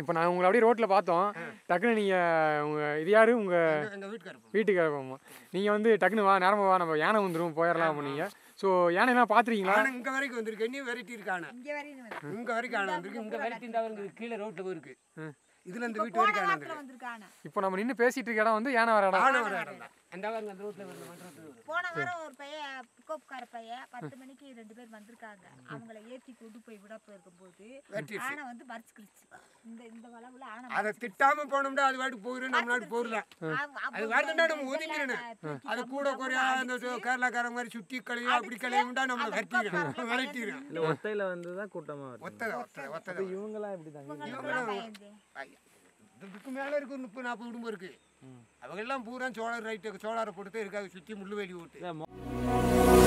இப்போ நான் உங்களை அப்படியே ரோட்டில் பார்த்தோம், டக்குன்னு நீங்கள் உங்கள் இது யார் உங்கள் வீட்டுக்கார போமா, நீங்கள் வந்து டக்குன்னு வா நேரமாக வா நம்ம யானை வந்துடும் போயிடலாம் அப்படின்னீங்க. ஸோ யானைலாம் பார்த்துருக்கீங்களா? இங்கே வரைக்கும் வந்துருக்கு, இன்னும் வெரைட்டி இருக்கான இங்கே வரைக்கும் ஆனா வந்துருக்கு, இங்கே வெரைட்டி இருந்தால் கீழே ரோட்டில் போயிருக்கு, இதுல இந்த வீட்டு வரைக்கும் ஆனா வந்துருக்கு. இப்போ நம்ம நின்று பேசிகிட்டு இருக்க இடம் வந்து யானை வர இடம், யானை வர இடம் தான். அந்த வாரம் அந்த ரோட்டில் வந்து போன வாரம் ஒரு பையன் பிக்கப்கார பையன் 10 மணிக்கு 2 பேர் வந்திருக்காங்க, அவங்கள ஏற்றி கொண்டு போய் விட போயிருக்கும்போது ஆனை வந்து மறைச்சிக்கிடுச்சு. இந்த இந்த வளவுல ஆனை அதை திட்டாம போனோம்னா அது வாட்டுக்கு போயிடும், நம்ம நாட்டு போயிடலாம். அது வரதுன்னா நம்ம ஒதுங்கிடணும், அது கூட குறையா அந்த கேரளாக்கார மாதிரி சுற்றி கலையா அப்படி கலையும்டா நம்ம வெட்டிடணும் வெரைட்டிடும். இல்லை ஒத்தையில் வந்து தான் கூட்டமாக ஒத்தை ஒத்தை ஒத்தை இவங்களாம் எப்படி தான் இதுக்கு மேலே இருக்கு, ஒரு 30-40 குடும்பம் இருக்கு. அவங்கெல்லாம் பூரா சோழர் ரைட்டு சோழரை போட்டு இருக்காது, சுற்றி முள்ளுவேலி ஓட்டு.